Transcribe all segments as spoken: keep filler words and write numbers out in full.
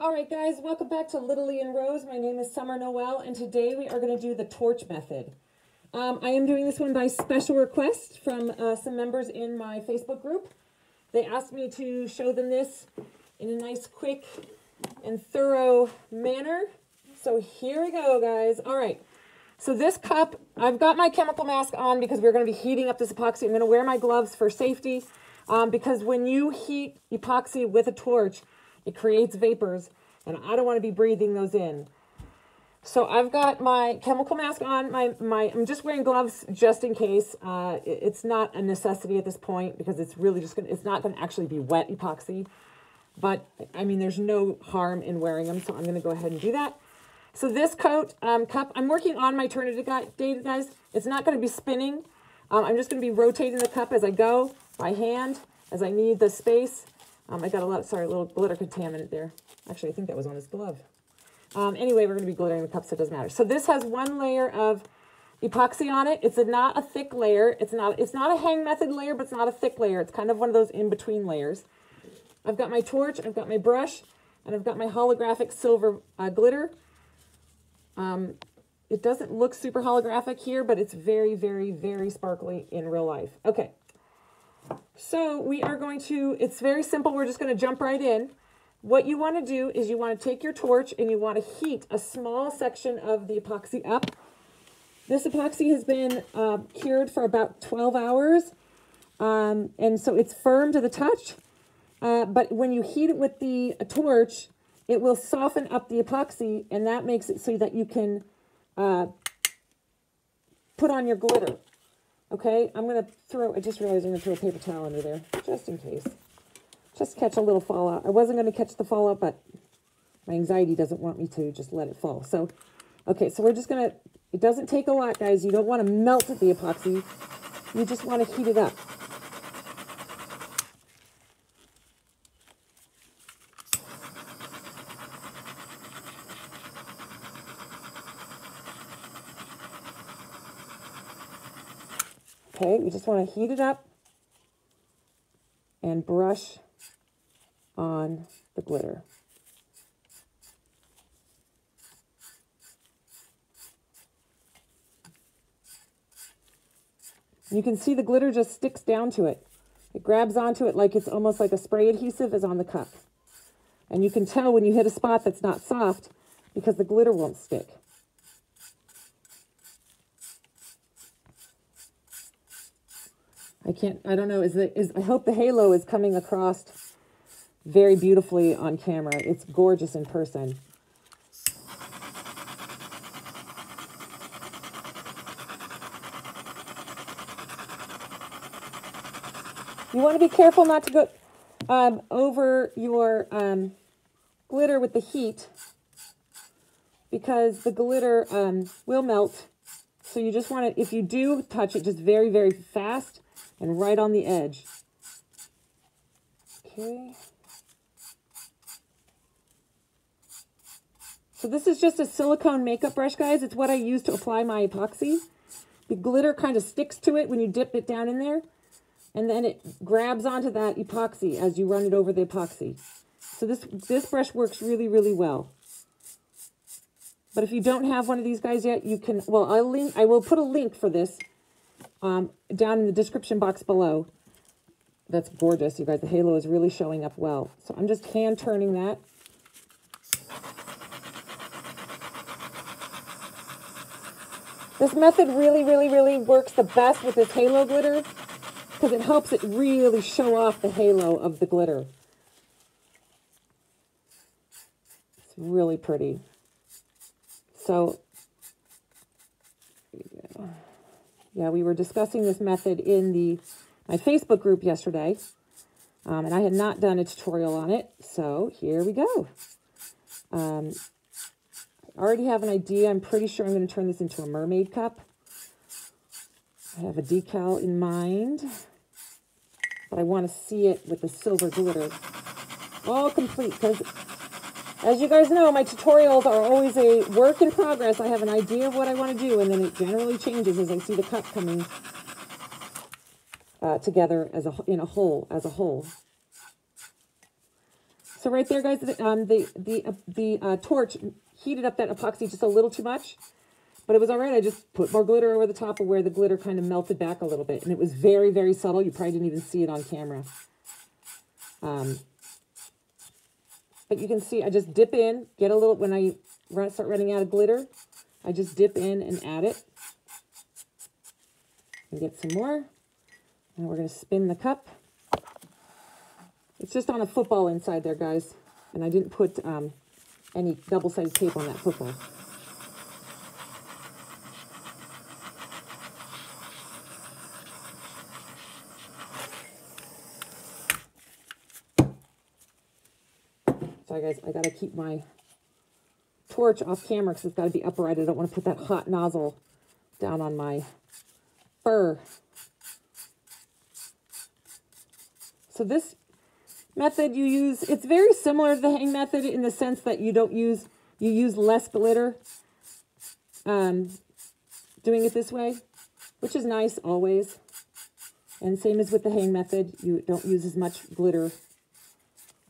All right, guys, welcome back to Little Lee and Rose. My name is Summer Noel, and today we are going to do the torch method. Um, I am doing this one by special request from uh, some members in my Facebook group. They asked me to show them this in a nice, quick, and thorough manner. So here we go, guys. All right. So this cup, I've got my chemical mask on because we're going to be heating up this epoxy. I'm going to wear my gloves for safety um, because when you heat epoxy with a torch, it creates vapors, and I don't want to be breathing those in. So I've got my chemical mask on. My, my, I'm just wearing gloves just in case. Uh, it, it's not a necessity at this point because it's really just gonna, it's not going to actually be wet epoxy. But, I mean, there's no harm in wearing them, so I'm going to go ahead and do that. So this coat, um, cup, I'm working on my turn of the day, guys. It's not going to be spinning. Um, I'm just going to be rotating the cup as I go by hand as I need the space. Um, I got a lot, sorry, a little glitter contaminant there. Actually, I think that was on his glove. Um, anyway, we're going to be glittering the cup, so it doesn't matter. So this has one layer of epoxy on it. It's a, not a thick layer. It's not, it's not a hang method layer, but it's not a thick layer. It's kind of one of those in-between layers. I've got my torch, I've got my brush, and I've got my holographic silver uh, glitter. Um, it doesn't look super holographic here, but it's very, very, very sparkly in real life. Okay. So we are going to, it's very simple. We're just going to jump right in. What you want to do is you want to take your torch and you want to heat a small section of the epoxy up. This epoxy has been uh, cured for about twelve hours. Um, and so it's firm to the touch. Uh, but when you heat it with the uh, torch, it will soften up the epoxy, and that makes it so that you can uh, put on your glitter. Okay, I'm going to throw, I just realized I'm going to throw a paper towel under there, just in case. Just catch a little fallout. I wasn't going to catch the fallout, but my anxiety doesn't want me to just let it fall. So, okay, so we're just going to, it doesn't take a lot, guys. You don't want to melt the epoxy. You just want to heat it up. Okay, we just want to heat it up and brush on the glitter. You can see the glitter just sticks down to it. It grabs onto it like it's almost like a spray adhesive is on the cup. And you can tell when you hit a spot that's not soft because the glitter won't stick. I can't, I don't know, is the, is, I hope the halo is coming across very beautifully on camera. It's gorgeous in person. You want to be careful not to go um, over your um, glitter with the heat because the glitter um, will melt. So you just want to, if you do touch it, just very, very fast. And right on the edge. Okay. So this is just a silicone makeup brush, guys. It's what I use to apply my epoxy. The glitter kind of sticks to it when you dip it down in there. And then it grabs onto that epoxy as you run it over the epoxy. So this, this brush works really, really well. But if you don't have one of these guys yet, you can, well, I'll link, I will put a link for this. Um, down in the description box below. That's gorgeous, you guys. The halo is really showing up well. So I'm just hand turning that. This method really, really, really works the best with this halo glitter because it helps it really show off the halo of the glitter. It's really pretty. So, yeah. Yeah, we were discussing this method in the my Facebook group yesterday, um, and I had not done a tutorial on it, so here we go. Um, I already have an idea. I'm pretty sure I'm going to turn this into a mermaid cup. I have a decal in mind, but I want to see it with the silver glitter. All complete, because as you guys know, my tutorials are always a work in progress. I have an idea of what I want to do, and then it generally changes as I see the cup coming uh, together as a, in a whole, as a whole. So So right there, guys, um, the the uh, the uh, torch heated up that epoxy just a little too much, but it was all right. I just put more glitter over the top of where the glitter kind of melted back a little bit, and it was very, very subtle. You probably didn't even see it on camera. Um, but you can see I just dip in, get a little, when I run, start running out of glitter, I just dip in and add it. And get some more. And we're going to spin the cup. It's just on a football inside there, guys. And I didn't put um, any double-sided tape on that football. Sorry, guys. I got to keep my torch off camera because it's got to be upright. I don't want to put that hot nozzle down on my fur. So this method you use, it's very similar to the hang method in the sense that you don't use, you use less glitter um, doing it this way, which is nice always. And same as with the hang method, you don't use as much glitter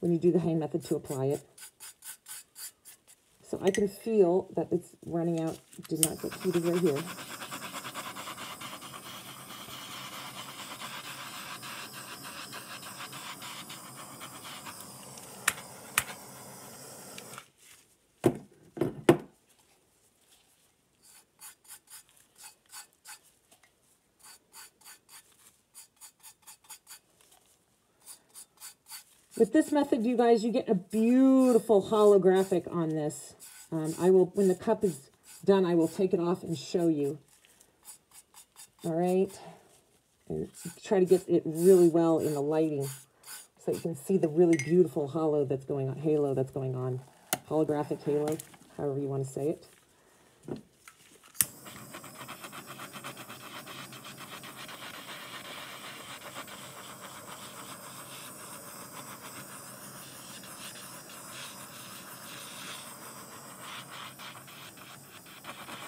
when you do the hang method to apply it. So I can feel that it's running out, it did not get heated right here. With this method, you guys, you get a beautiful holographic on this. Um, I will, when the cup is done, I will take it off and show you. All right. And try to get it really well in the lighting so you can see the really beautiful hollow that's going on, halo that's going on. Holographic halo, however you want to say it.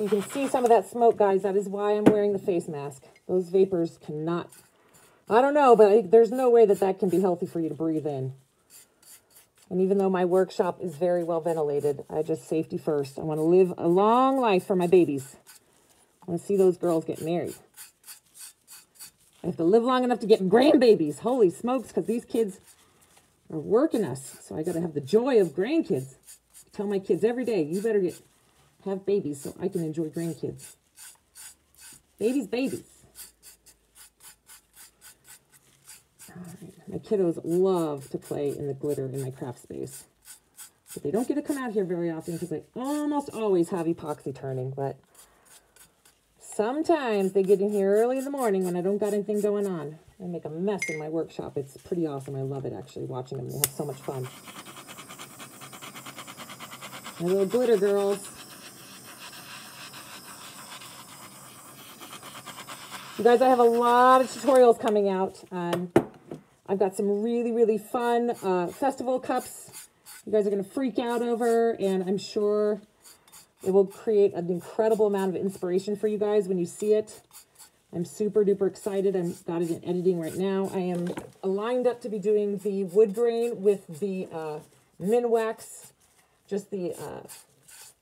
You can see some of that smoke, guys. That is why I'm wearing the face mask. Those vapors cannot, I don't know, but I, there's no way that that can be healthy for you to breathe in. And even though my workshop is very well ventilated, I just safety first. I want to live a long life for my babies. I want to see those girls get married. I have to live long enough to get grandbabies. Holy smokes, because these kids are working us. So I got to have the joy of grandkids. I tell my kids every day, you better get... have babies so I can enjoy grandkids. Babies, babies. All right. My kiddos love to play in the glitter in my craft space. But they don't get to come out here very often because I almost always have epoxy turning. But sometimes they get in here early in the morning when I don't got anything going on. They make a mess in my workshop. It's pretty awesome. I love it actually watching them. They have so much fun. My little glitter girls. You guys, I have a lot of tutorials coming out. Um, I've got some really, really fun uh, festival cups you guys are going to freak out over, and I'm sure it will create an incredible amount of inspiration for you guys when you see it. I'm super duper excited. I've got it in editing right now. I am lined up to be doing the wood grain with the uh, Minwax. Just the, uh,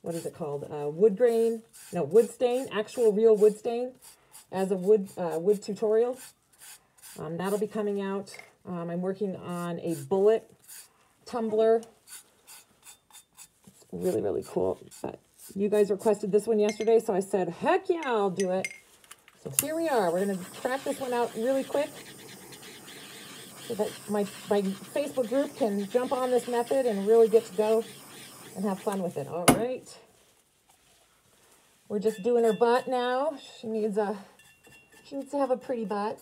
what is it called? Uh, wood grain, no, wood stain, actual real wood stain as a wood uh, wood tutorial. Um, that'll be coming out. Um, I'm working on a bullet tumbler. It's really, really cool. But you guys requested this one yesterday, so I said, heck yeah, I'll do it. So here we are. We're going to craft this one out really quick. So that my, my Facebook group can jump on this method and really get to go. And have fun with it. All right. We're just doing her butt now. She needs a, she needs to have a pretty butt.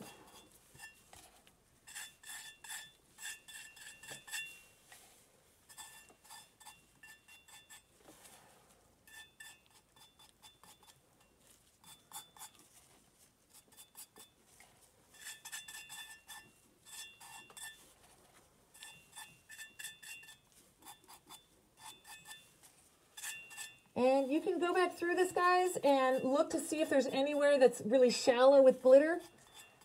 And you can go back through this, guys, and look to see if there's anywhere that's really shallow with glitter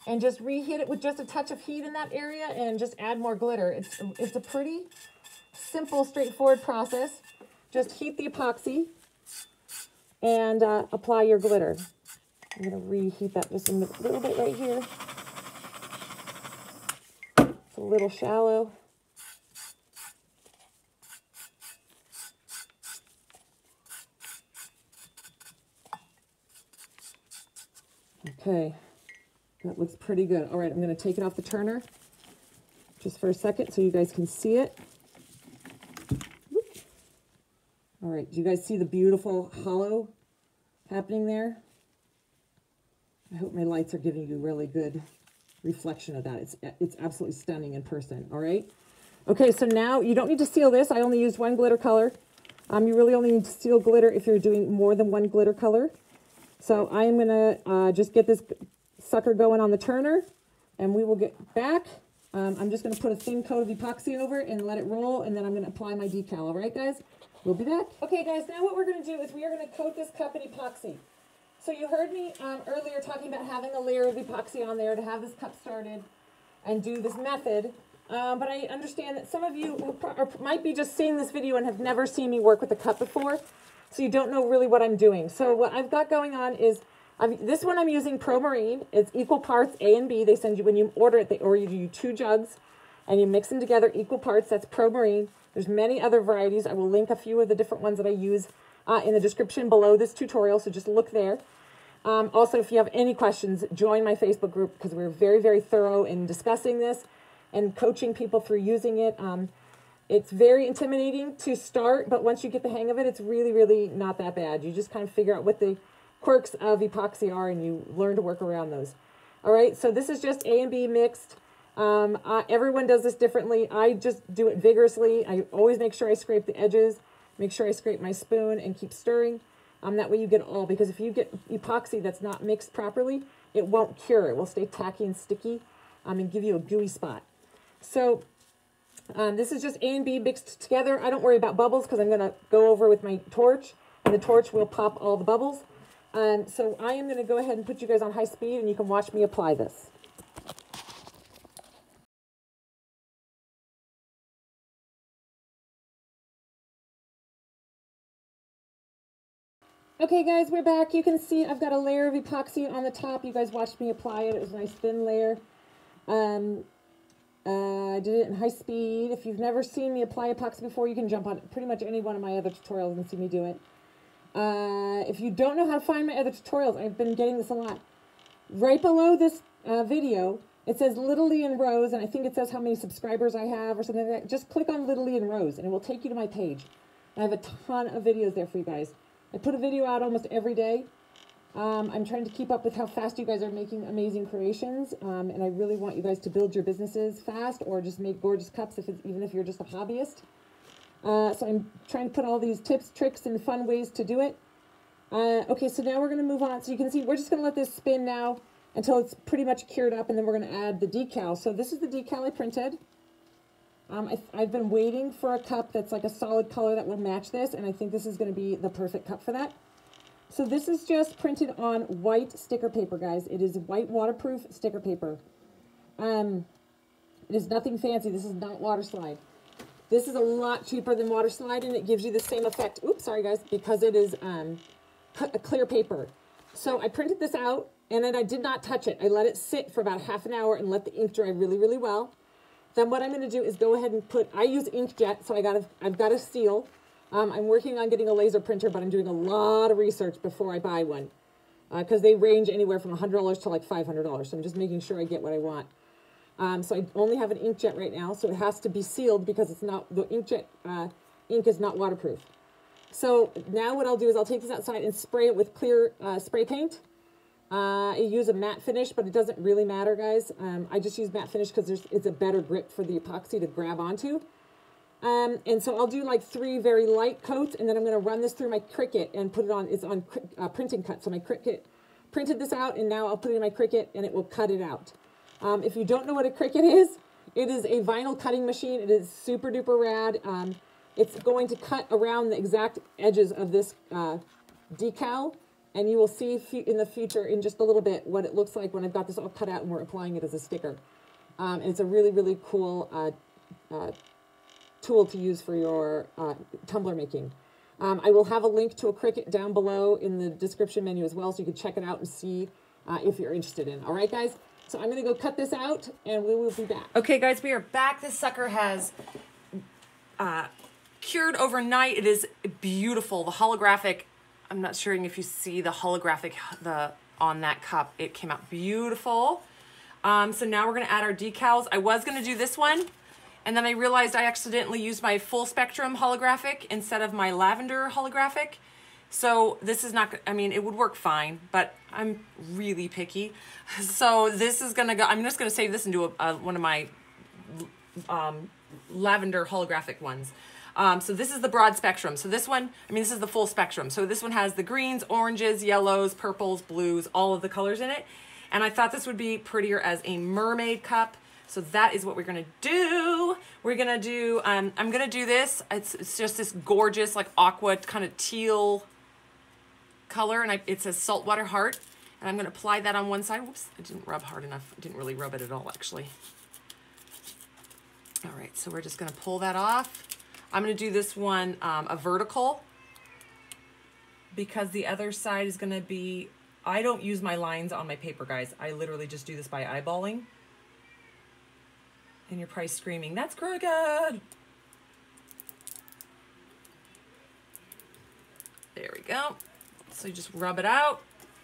and just reheat it with just a touch of heat in that area and just add more glitter. It's, it's a pretty simple, straightforward process. Just heat the epoxy and uh, apply your glitter. I'm going to reheat that just a little bit right here. It's a little shallow. Okay, that looks pretty good. All right, I'm going to take it off the turner just for a second so you guys can see it. All right, do you guys see the beautiful hollow happening there? I hope my lights are giving you really good reflection of that. It's, it's absolutely stunning in person, all right? Okay, so now you don't need to seal this. I only used one glitter color. Um, you really only need to seal glitter if you're doing more than one glitter color. So I am gonna uh, just get this sucker going on the turner and we will get back. Um, I'm just gonna put a thin coat of epoxy over it and let it roll, and then I'm gonna apply my decal, all right, guys? We'll be back. Okay, guys, now what we're going to do is we are going to coat this cup in epoxy. So you heard me um, earlier talking about having a layer of epoxy on there to have this cup started and do this method. Um, but I understand that some of you are, might be just seeing this video and have never seen me work with a cup before, so you don't know really what I'm doing. So what I've got going on is, I've, this one I'm using Pro Marine. It's equal parts A and B. They send you, when you order it, they order you two jugs, and you mix them together, equal parts. That's Pro Marine. There's many other varieties. I will link a few of the different ones that I use uh, in the description below this tutorial, so just look there. Um, also, if you have any questions, join my Facebook group, because we're very, very thorough in discussing this and coaching people through using it. Um, it's very intimidating to start, but once you get the hang of it, it's really, really not that bad. You just kind of figure out what the quirks of epoxy are, and you learn to work around those. All right, so this is just A and B mixed. Um, uh, everyone does this differently. I just do it vigorously. I always make sure I scrape the edges, make sure I scrape my spoon and keep stirring. Um, that way you get it all, because if you get epoxy that's not mixed properly, it won't cure. It will stay tacky and sticky um, and give you a gooey spot. So um, this is just A and B mixed together. I don't worry about bubbles because I'm going to go over with my torch, and the torch will pop all the bubbles. Um, so I am going to go ahead and put you guys on high speed, and you can watch me apply this. Okay, guys, we're back. You can see I've got a layer of epoxy on the top. You guys watched me apply it. It was a nice thin layer. Um, uh, I did it in high speed. If you've never seen me apply epoxy before, you can jump on pretty much any one of my other tutorials and see me do it. Uh, if you don't know how to find my other tutorials, I've been getting this a lot. Right below this uh, video, it says Little Lee and Rose, and I think it says how many subscribers I have or something like that. Just click on Little Lee and Rose, and it will take you to my page. I have a ton of videos there for you guys. I put a video out almost every day. Um, I'm trying to keep up with how fast you guys are making amazing creations, um, and I really want you guys to build your businesses fast or just make gorgeous cups, if it's, even if you're just a hobbyist. Uh, so I'm trying to put all these tips, tricks, and fun ways to do it. Uh, okay, so now we're going to move on. So you can see we're just going to let this spin now until it's pretty much cured up, and then we're going to add the decal. So this is the decal I printed. Um, I, I've been waiting for a cup that's like a solid color that will match this, and I think this is going to be the perfect cup for that. So this is just printed on white sticker paper, guys. It is white waterproof sticker paper. Um, it is nothing fancy. This is not water slide. This is a lot cheaper than water slide, and it gives you the same effect. Oops, sorry, guys, because it is um, a clear paper. So I printed this out, and then I did not touch it. I let it sit for about half an hour and let the ink dry really, really well. Then what I'm going to do is go ahead and put, I use inkjet, so I gotta, I've got to seal. Um, I'm working on getting a laser printer, but I'm doing a lot of research before I buy one, because uh, they range anywhere from one hundred dollars to like five hundred dollars, so I'm just making sure I get what I want. Um, so I only have an inkjet right now, so it has to be sealed because it's not, the inkjet uh, ink is not waterproof. So now what I'll do is I'll take this outside and spray it with clear uh, spray paint. Uh, I use a matte finish, but it doesn't really matter, guys. Um, I just use matte finish because it's a better grip for the epoxy to grab onto. Um, and so I'll do like three very light coats, and then I'm going to run this through my Cricut and put it on, it's on uh, printing cut. So my Cricut printed this out, and now I'll put it in my Cricut, and it will cut it out. Um, if you don't know what a Cricut is, it is a vinyl cutting machine. It is super duper rad. Um, it's going to cut around the exact edges of this uh, decal. And you will see in the future, in just a little bit, what it looks like when I've got this all cut out and we're applying it as a sticker. Um, and it's a really, really cool uh, uh, tool to use for your uh, tumbler making. Um, I will have a link to a Cricut down below in the description menu as well, so you can check it out and see uh, if you're interested in. All right, guys? So I'm going to go cut this out, and we will be back. Okay, guys, we are back. This sucker has uh, cured overnight. It is beautiful. The holographic, I'm not sure if you see the holographic the on that cup. It came out beautiful. Um, so now we're going to add our decals. I was going to do this one, and then I realized I accidentally used my full spectrum holographic instead of my lavender holographic. So this is not, I mean, it would work fine, but I'm really picky. So this is gonna go, I'm just gonna save this and do a, a, one of my um, lavender holographic ones. Um, so this is the broad spectrum. So this one, I mean, this is the full spectrum. So this one has the greens, oranges, yellows, purples, blues, all of the colors in it. And I thought this would be prettier as a mermaid cup. So that is what we're gonna do. We're gonna do, um, I'm gonna do this. It's, it's just this gorgeous, like aqua kind of teal color, and I, it says saltwater heart, and I'm gonna apply that on one side. Whoops, I didn't rub hard enough. I didn't really rub it at all, actually. All right, so we're just gonna pull that off. I'm gonna do this one um, a vertical, because the other side is gonna be, I don't use my lines on my paper, guys. I literally just do this by eyeballing. And you're probably screaming, that's crooked. There we go. So you just rub it out.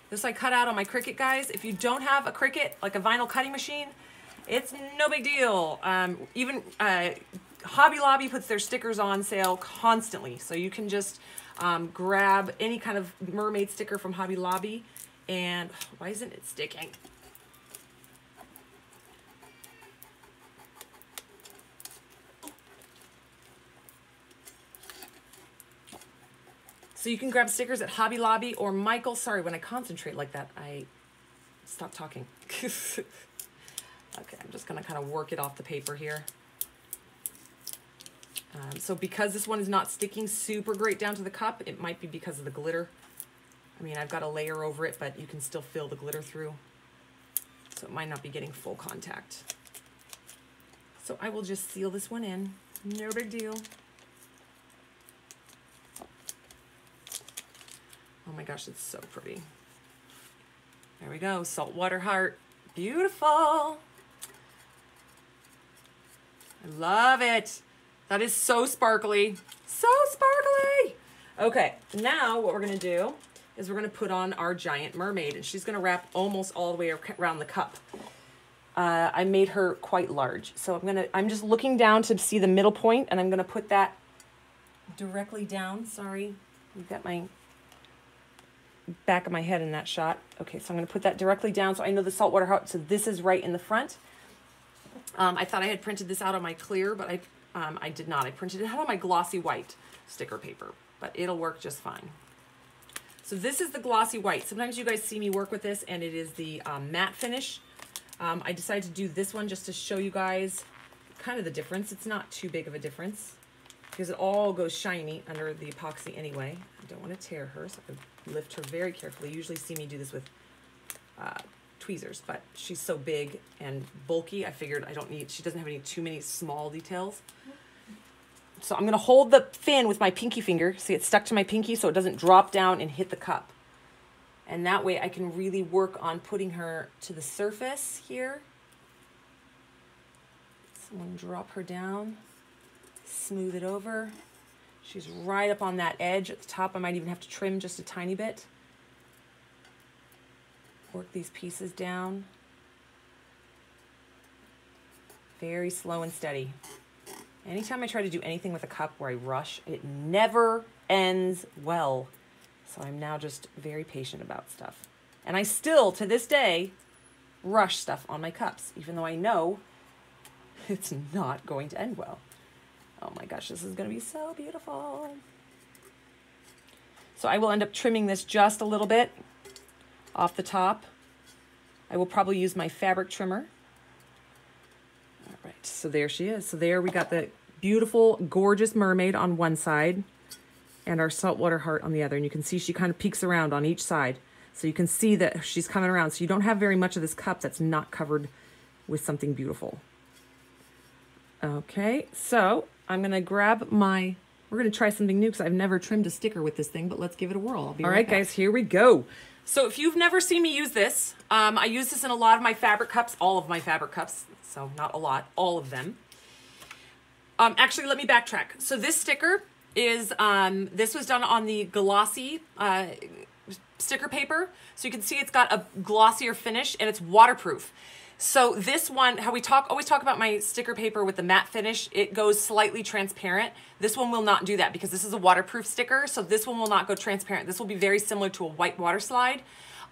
This I cut out on my Cricut, guys. If you don't have a Cricut, like a vinyl cutting machine, it's no big deal. Um, even uh, Hobby Lobby puts their stickers on sale constantly. So you can just um, grab any kind of mermaid sticker from Hobby Lobby. And why isn't it sticking? So you can grab stickers at Hobby Lobby or Michael. Sorry, when I concentrate like that, I stop talking. Okay, I'm just gonna kind of work it off the paper here. Um, so because this one is not sticking super great down to the cup, it might be because of the glitter. I mean, I've got a layer over it, but you can still feel the glitter through. So it might not be getting full contact. So I will just seal this one in, no big deal. Oh my gosh, it's so pretty. There we go, saltwater heart. Beautiful. I love it. That is so sparkly. So sparkly. Okay, now what we're gonna do is we're gonna put on our giant mermaid, and she's gonna wrap almost all the way around the cup. Uh, I made her quite large. So I'm gonna, I'm just looking down to see the middle point, and I'm gonna put that directly down. Sorry, you've got my back of my head in that shot. Okay, so I'm gonna put that directly down so I know the saltwater heart, so this is right in the front. Um, I thought I had printed this out on my clear, but I, um, I did not. I printed it out on my glossy white sticker paper, but it'll work just fine. So this is the glossy white. Sometimes you guys see me work with this, and it is the um, matte finish. Um, I decided to do this one just to show you guys kind of the difference. It's not too big of a difference, because it all goes shiny under the epoxy anyway. I don't want to tear her, so I lift her very carefully. You usually see me do this with uh, tweezers, but she's so big and bulky, I figured I don't need, she doesn't have any too many small details. So I'm gonna hold the fin with my pinky finger. See, it's stuck to my pinky so it doesn't drop down and hit the cup. And that way I can really work on putting her to the surface here. Someone drop her down. Smooth it over. She's right up on that edge at the top. I might even have to trim just a tiny bit. Work these pieces down. Very slow and steady. Anytime I try to do anything with a cup where I rush, it never ends well. So I'm now just very patient about stuff. And I still, to this day, rush stuff on my cups, even though I know it's not going to end well. Oh my gosh, this is gonna be so beautiful. So I will end up trimming this just a little bit off the top. I will probably use my fabric trimmer. All right, so there she is. So there we got the beautiful, gorgeous mermaid on one side and our saltwater heart on the other. And you can see she kind of peeks around on each side. So you can see that she's coming around. So you don't have very much of this cup that's not covered with something beautiful. Okay, so I'm gonna grab my, we're gonna try something new because I've never trimmed a sticker with this thing, but let's give it a whirl. I'll be All right, right guys, here we go. So if you've never seen me use this, um, I use this in a lot of my fabric cups, all of my fabric cups, so not a lot, all of them. Um, actually, let me backtrack. So this sticker is, um, this was done on the glossy uh, sticker paper. So you can see it's got a glossier finish and it's waterproof. So this one, how we talk, always talk about my sticker paper with the matte finish, it goes slightly transparent. This one will not do that because this is a waterproof sticker. So this one will not go transparent. This will be very similar to a white water slide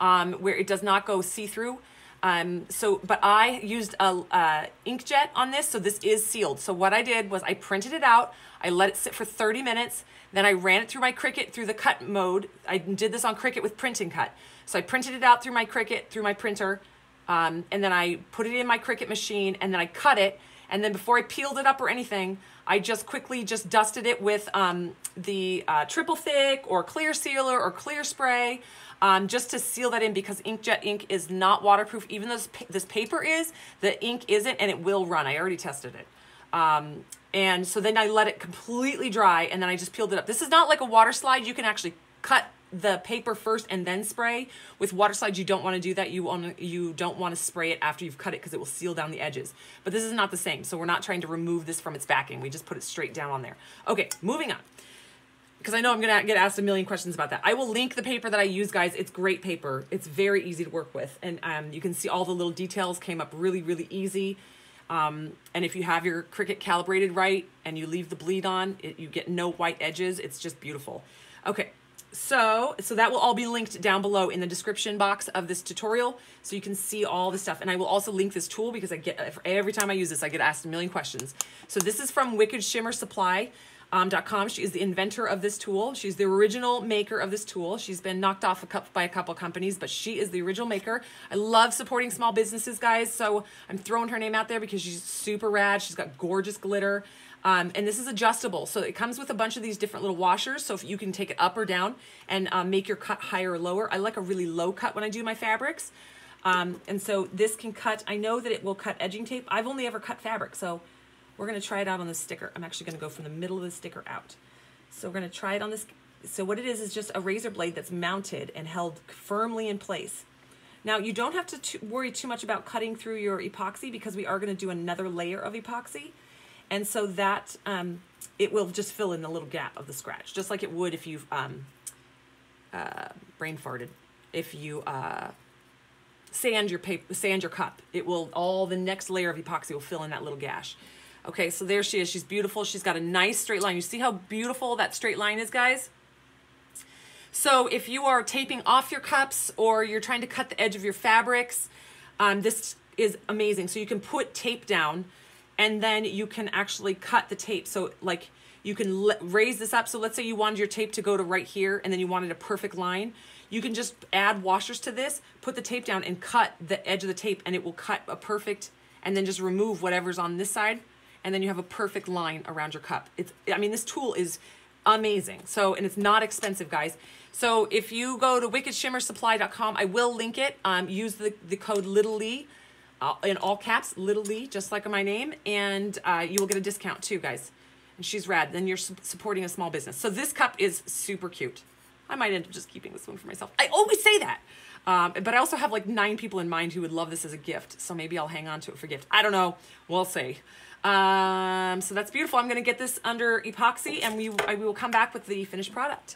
um, where it does not go see-through. Um, so, but I used a, uh, inkjet on this. So this is sealed. So what I did was I printed it out. I let it sit for thirty minutes. Then I ran it through my Cricut through the cut mode. I did this on Cricut with print and cut. So I printed it out through my Cricut, through my printer. Um, and then I put it in my Cricut machine and then I cut it. And then before I peeled it up or anything, I just quickly just dusted it with um, the uh, triple thick or clear sealer or clear spray um, just to seal that in because inkjet ink is not waterproof. Even though this, pa this paper is, the ink isn't and it will run. I already tested it. Um, and so then I let it completely dry and then I just peeled it up. This is not like a water slide. You can actually cut the paper first and then spray. With water slides, you don't want to do that. You want to, you don't want to spray it after you've cut it because it will seal down the edges. But this is not the same, so we're not trying to remove this from its backing. We just put it straight down on there. Okay, moving on, because I know I'm gonna get asked a million questions about that. I will link the paper that I use, guys. It's great paper. It's very easy to work with, and um, you can see all the little details came up really, really easy. Um, and if you have your Cricut calibrated right and you leave the bleed on, it, you get no white edges. It's just beautiful. Okay. So, so that will all be linked down below in the description box of this tutorial so you can see all the stuff. And I will also link this tool because I get, every time I use this, I get asked a million questions. So this is from Wicked Shimmer Supply dot com. She is the inventor of this tool. She's the original maker of this tool. She's been knocked off a cup by a couple companies, but she is the original maker. I love supporting small businesses, guys. So I'm throwing her name out there because she's super rad. She's got gorgeous glitter. Um, and this is adjustable, so it comes with a bunch of these different little washers, so if you can take it up or down and um, make your cut higher or lower. I like a really low cut when I do my fabrics. Um, and so this can cut, I know that it will cut edging tape. I've only ever cut fabric, so we're gonna try it out on this sticker. I'm actually gonna go from the middle of the sticker out. So we're gonna try it on this. So what it is is just a razor blade that's mounted and held firmly in place. Now you don't have to worry too much about cutting through your epoxy because we are gonna do another layer of epoxy. And so that um, it will just fill in the little gap of the scratch, just like it would if you've um, uh, brain farted. If you uh, sand your paper, sand your cup, it will, all the next layer of epoxy will fill in that little gash. Okay, so there she is. She's beautiful. She's got a nice straight line. You see how beautiful that straight line is, guys? So if you are taping off your cups or you're trying to cut the edge of your fabrics, um, this is amazing. So you can put tape down and then you can actually cut the tape. So like you can raise this up. So let's say you wanted your tape to go to right here and then you wanted a perfect line. You can just add washers to this, put the tape down and cut the edge of the tape and it will cut a perfect, and then just remove whatever's on this side. And then you have a perfect line around your cup. It's, I mean, this tool is amazing. So, and it's not expensive, guys. So if you go to Wicked Shimmer Supply dot com, I will link it. Um, use the, the code Little Lee. Uh, in all caps, Little Lee, just like my name, and uh, you will get a discount too, guys. And she's rad. Then you're su supporting a small business. So this cup is super cute. I might end up just keeping this one for myself. I always say that, um, but I also have like nine people in mind who would love this as a gift. So maybe I'll hang on to it for gift. I don't know. We'll see. Um, so that's beautiful. I'm going to get this under epoxy, and we I, we will come back with the finished product.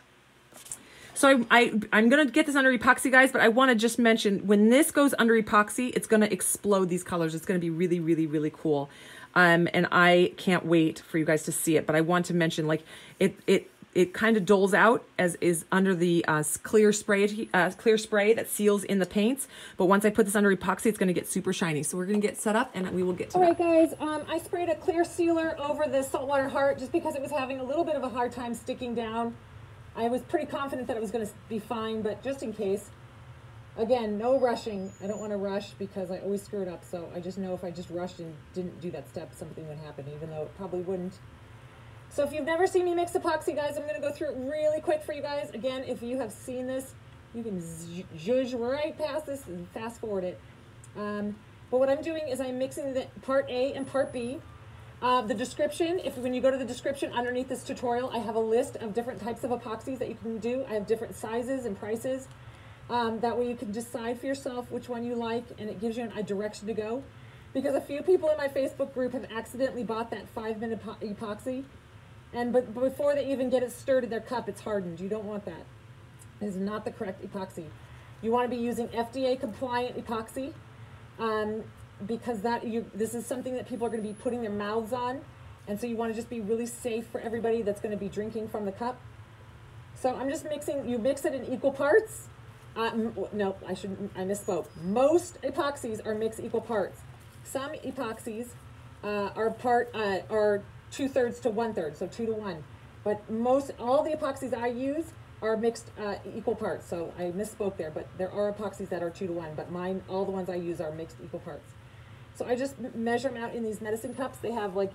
So I, I, I'm going to get this under epoxy, guys, but I want to just mention when this goes under epoxy, it's going to explode these colors. It's going to be really, really, really cool. Um, and I can't wait for you guys to see it. But I want to mention, like, it it it kind of doles out as is under the uh, clear spray uh, clear spray that seals in the paints. But once I put this under epoxy, it's going to get super shiny. So we're going to get set up and we will get to it. All right, guys, um, I sprayed a clear sealer over the saltwater heart just because it was having a little bit of a hard time sticking down. I was pretty confident that it was going to be fine, but just in case, again, no rushing. I don't want to rush because I always screw it up, so I just know if I just rushed and didn't do that step, something would happen, even though it probably wouldn't. So if you've never seen me mix epoxy, guys, I'm going to go through it really quick for you guys. Again, if you have seen this, you can zhuzh right past this and fast forward it. Um, but what I'm doing is I'm mixing the part A and part B. Uh, the description, if when you go to the description underneath this tutorial, I have a list of different types of epoxies that you can do. I have different sizes and prices. Um, that way you can decide for yourself which one you like, and it gives you a direction to go. Because a few people in my Facebook group have accidentally bought that five-minute epoxy, and but before they even get it stirred in their cup, it's hardened. You don't want that. It is not the correct epoxy. You want to be using F D A-compliant epoxy. Um, because that you this is something that people are going to be putting their mouths on, and so you want to just be really safe for everybody that's going to be drinking from the cup. So I'm just mixing. You mix it in equal parts. Uh, no, I shouldn't. I misspoke. Most epoxies are mixed equal parts. Some epoxies uh, are part uh, are two thirds to one third, so two to one. But most all the epoxies I use are mixed uh, equal parts. So I misspoke there. But there are epoxies that are two to one. But mine, all the ones I use are mixed equal parts. So I just measure them out in these medicine cups. They have like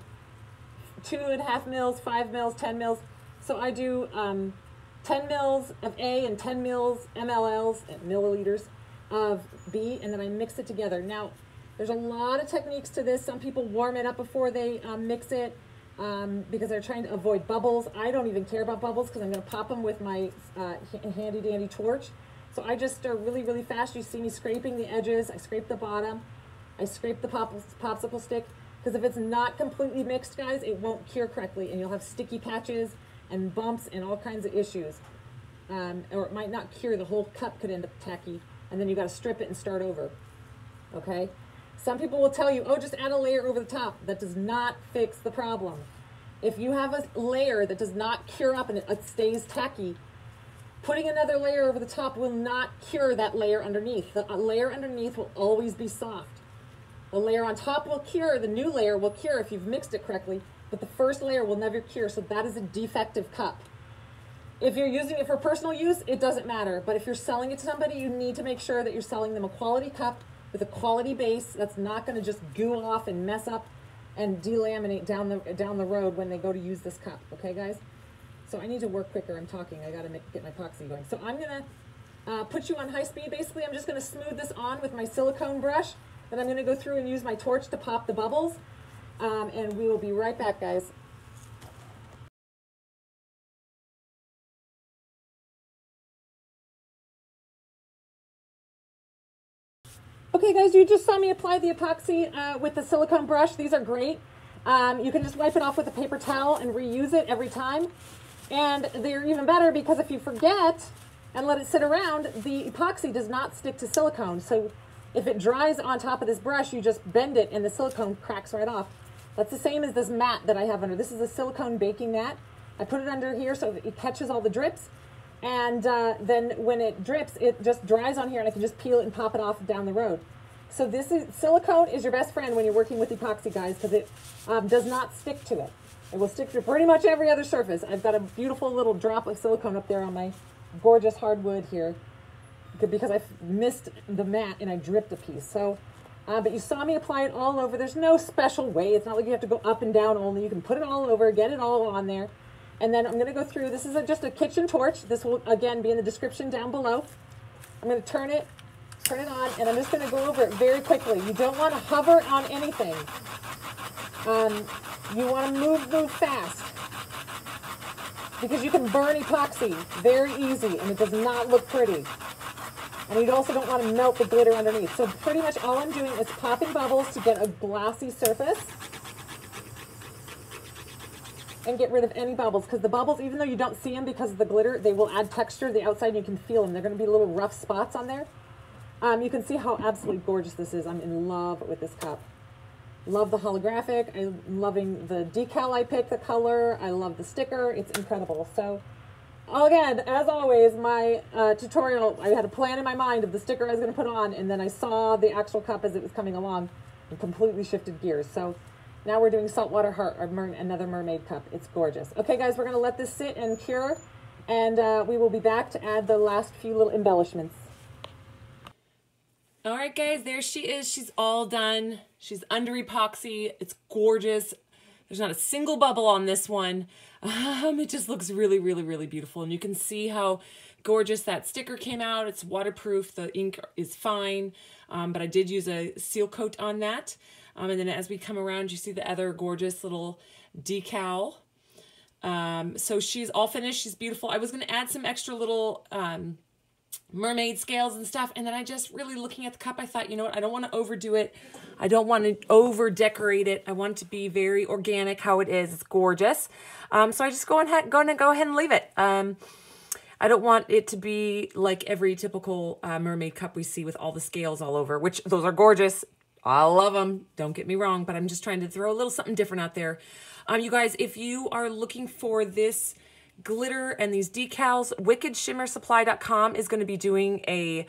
two and a half mils, five mils, ten mils. So I do um, ten mils of A and ten mils, M L Ls, milliliters of B, and then I mix it together. Now, there's a lot of techniques to this. Some people warm it up before they um, mix it um, because they're trying to avoid bubbles. I don't even care about bubbles because I'm going to pop them with my uh, handy dandy torch. So I just stir really, really fast. You see me scraping the edges. I scrape the bottom. I scrape the pop popsicle stick, because if it's not completely mixed, guys, it won't cure correctly, and you'll have sticky patches and bumps and all kinds of issues. Um, or it might not cure. The whole cup could end up tacky, and then you got to strip it and start over. Okay? Some people will tell you, oh, just add a layer over the top. That does not fix the problem. If you have a layer that does not cure up and it, it stays tacky, putting another layer over the top will not cure that layer underneath. The layer underneath will always be soft. The layer on top will cure, the new layer will cure if you've mixed it correctly, but the first layer will never cure, so that is a defective cup. If you're using it for personal use, it doesn't matter, but if you're selling it to somebody, you need to make sure that you're selling them a quality cup with a quality base that's not going to just goo off and mess up and delaminate down the, down the road when they go to use this cup, okay guys? So I need to work quicker, I'm talking, I got to get my epoxy going. So I'm going to uh, put you on high speed, basically. I'm just going to smooth this on with my silicone brush. Then I'm going to go through and use my torch to pop the bubbles, um, and we will be right back, guys. Okay, guys, you just saw me apply the epoxy uh, with the silicone brush. These are great. Um, you can just wipe it off with a paper towel and reuse it every time. And they're even better because if you forget and let it sit around, the epoxy does not stick to silicone. So if it dries on top of this brush, you just bend it and the silicone cracks right off. That's the same as this mat that I have under. This is a silicone baking mat. I put it under here so it catches all the drips. And uh, then when it drips, it just dries on here and I can just peel it and pop it off down the road. So this is, silicone is your best friend when you're working with epoxy, guys, because it um, does not stick to it. It will stick to pretty much every other surface. I've got a beautiful little drop of silicone up there on my gorgeous hardwood here, because I missed the mat and I dripped a piece. So, uh, but you saw me apply it all over. There's no special way. It's not like you have to go up and down only. You can put it all over, get it all on there. And then I'm going to go through. This is a, just a kitchen torch. This will, again, be in the description down below. I'm going to turn it, turn it on, and I'm just going to go over it very quickly. You don't want to hover on anything. Um, you want to move, move fast. Because you can burn epoxy very easy, and it does not look pretty. And you also don't want to melt the glitter underneath. So pretty much all I'm doing is popping bubbles to get a glassy surface and get rid of any bubbles. Because the bubbles, even though you don't see them because of the glitter, they will add texture to the outside and you can feel them. They're going to be little rough spots on there. Um, you can see how absolutely gorgeous this is. I'm in love with this cup. Love the holographic. I'm loving the decal I picked, the color. I love the sticker. It's incredible. So again, as always, my uh, tutorial, I had a plan in my mind of the sticker I was going to put on, and then I saw the actual cup as it was coming along and completely shifted gears. So now we're doing saltwater heart, or mer another mermaid cup. It's gorgeous. Okay, guys, we're going to let this sit and cure, and uh, we will be back to add the last few little embellishments. All right, guys, there she is. She's all done. She's under epoxy. It's gorgeous. There's not a single bubble on this one. Um, it just looks really, really, really beautiful. And you can see how gorgeous that sticker came out. It's waterproof. The ink is fine, um, but I did use a seal coat on that. Um, and then as we come around, you see the other gorgeous little decal. Um, so she's all finished. She's beautiful. I was going to add some extra little um, mermaid scales and stuff. And then I just really looking at the cup, I thought, you know what? I don't want to overdo it. I don't want to over decorate it. I want it to be very organic how it is. It's gorgeous. Um, so I just go ahead, going to go ahead and leave it. Um, I don't want it to be like every typical uh, mermaid cup we see with all the scales all over, which those are gorgeous. I love them. Don't get me wrong, but I'm just trying to throw a little something different out there. Um, you guys, if you are looking for this glitter and these decals, Wicked Shimmer Supply dot com is going to be doing a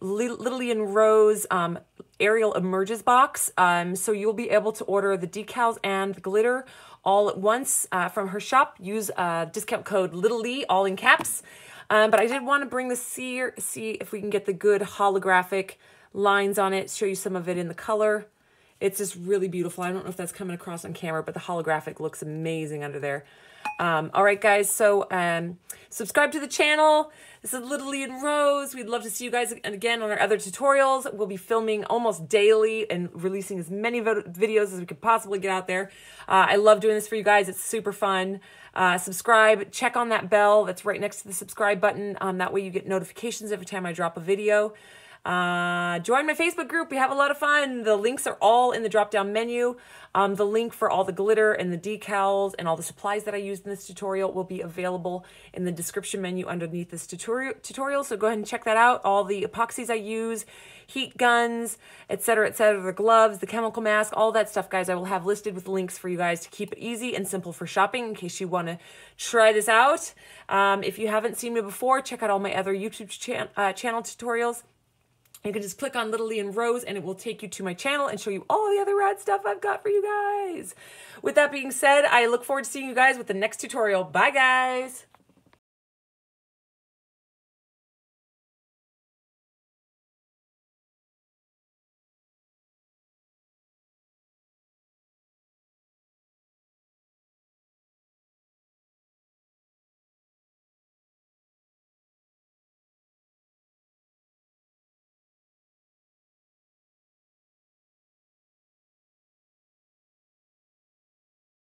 Little Lee and Rose um, Ariel Emerges box. Um, so you'll be able to order the decals and the glitter all at once uh, from her shop. Use uh, discount code Little Lee, all in caps. Um, but I did want to bring this here, see if we can get the good holographic lines on it, show you some of it in the color. It's just really beautiful. I don't know if that's coming across on camera, but the holographic looks amazing under there. Um, all right, guys, so um, subscribe to the channel. This is Little Lee and Rose. We'd love to see you guys again on our other tutorials. We'll be filming almost daily and releasing as many videos as we could possibly get out there. Uh, I love doing this for you guys. It's super fun. Uh, subscribe. Check on that bell that's right next to the subscribe button. Um, that way you get notifications every time I drop a video. Uh, join my Facebook group. We have a lot of fun. The links are all in the drop-down menu. Um, the link for all the glitter and the decals and all the supplies that I used in this tutorial will be available in the description menu underneath this tutorial. tutorial. So go ahead and check that out. All the epoxies I use, heat guns, et cetera, et cetera, the gloves, the chemical mask, all that stuff, guys, I will have listed with links for you guys to keep it easy and simple for shopping in case you want to try this out. Um, if you haven't seen me before, check out all my other YouTube chan uh, channel tutorials. You can just click on Little Lee and Rose and it will take you to my channel and show you all the other rad stuff I've got for you guys. With that being said, I look forward to seeing you guys with the next tutorial. Bye, guys.